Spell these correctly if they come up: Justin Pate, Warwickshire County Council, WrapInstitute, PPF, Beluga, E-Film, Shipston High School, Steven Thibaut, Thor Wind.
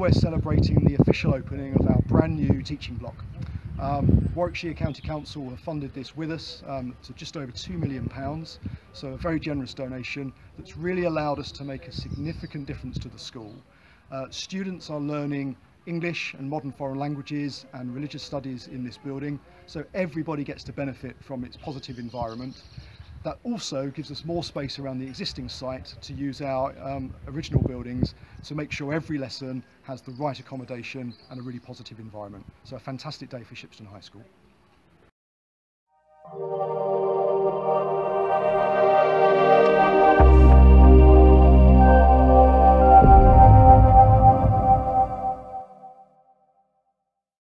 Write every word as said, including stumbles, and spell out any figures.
we're celebrating the official opening of our brand new teaching block. Um, Warwickshire County Council have funded this with us um, to just over two million pounds, so a very generous donation that's really allowed us to make a significant difference to the school. Uh, students are learning English and modern foreign languages and religious studies in this building, so everybody gets to benefit from its positive environment. That also gives us more space around the existing site to use our um, original buildings to make sure every lesson has the right accommodation and a really positive environment. So a fantastic day for Shipston High School.